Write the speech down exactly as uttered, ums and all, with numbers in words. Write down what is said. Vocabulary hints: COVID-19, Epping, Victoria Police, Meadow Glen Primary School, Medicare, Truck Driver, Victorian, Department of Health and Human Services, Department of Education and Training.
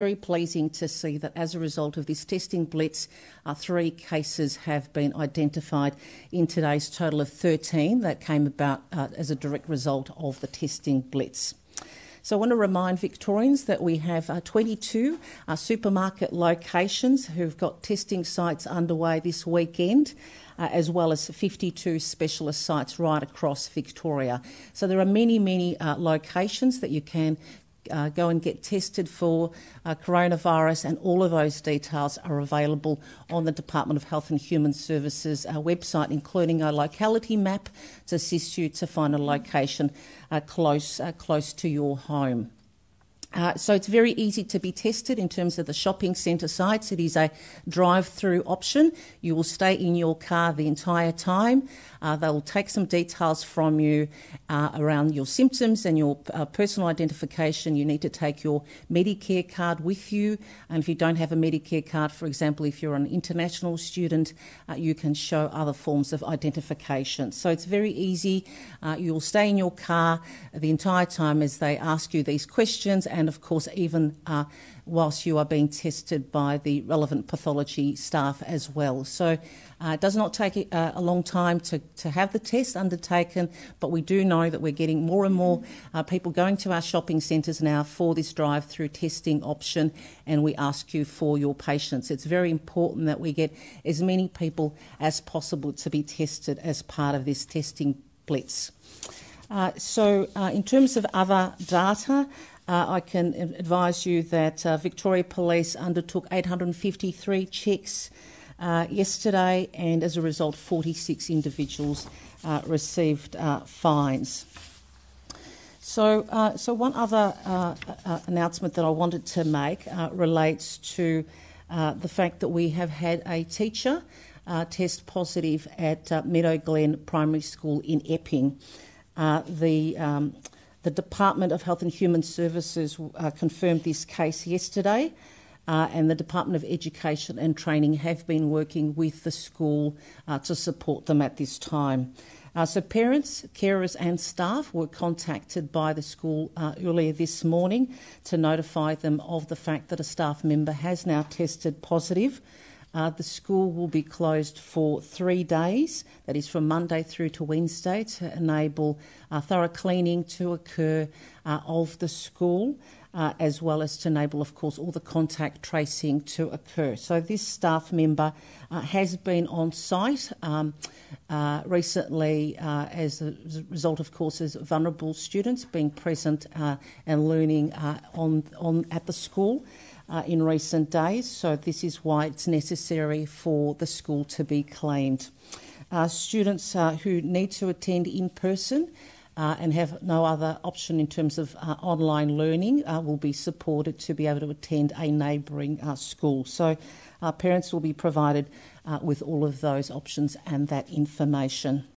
Very pleasing to see that as a result of this testing blitz, uh, three cases have been identified in today's total of thirteen that came about uh, as a direct result of the testing blitz. So I want to remind Victorians that we have uh, twenty-two uh, supermarket locations who've got testing sites underway this weekend, uh, as well as fifty-two specialist sites right across Victoria. So there are many, many uh, locations that you can Uh, go and get tested for uh, coronavirus, and all of those details are available on the Department of Health and Human Services uh, website, including a locality map to assist you to find a location uh, close, uh, close to your home. Uh, so it's very easy to be tested in terms of the shopping centre sites. It is a drive-through option. You will stay in your car the entire time. Uh, they will take some details from you uh, around your symptoms and your uh, personal identification. You need to take your Medicare card with you. And if you don't have a Medicare card, for example, if you're an international student, uh, you can show other forms of identification. So it's very easy. Uh, you'll stay in your car the entire time as they ask you these questions. And of course, even uh, whilst you are being tested by the relevant pathology staff as well. So uh, it does not take uh, a long time to, to have the test undertaken, but we do know that we're getting more and more uh, people going to our shopping centres now for this drive-through testing option, and we ask you for your patience. It's very important that we get as many people as possible to be tested as part of this testing blitz. Uh, so uh, in terms of other data, Uh, I can advise you that uh, Victoria Police undertook eight hundred fifty-three checks uh, yesterday, and as a result, forty-six individuals uh, received uh, fines. So, uh, so one other uh, uh, announcement that I wanted to make uh, relates to uh, the fact that we have had a teacher uh, test positive at uh, Meadow Glen Primary School in Epping. Uh, the um, The Department of Health and Human Services uh, confirmed this case yesterday, uh, and the Department of Education and Training have been working with the school uh, to support them at this time. Uh, so parents, carers and staff were contacted by the school uh, earlier this morning to notify them of the fact that a staff member has now tested positive. Uh, the school will be closed for three days, that is from Monday through to Wednesday, to enable uh, thorough cleaning to occur uh, of the school, uh, as well as to enable, of course, all the contact tracing to occur. So this staff member uh, has been on site um, uh, recently uh, as a result, of course, as vulnerable students being present uh, and learning uh, on, on at the school. Uh, in recent days, so this is why it's necessary for the school to be claimed. Uh, students uh, who need to attend in person uh, and have no other option in terms of uh, online learning uh, will be supported to be able to attend a neighbouring uh, school. So uh, parents will be provided uh, with all of those options and that information.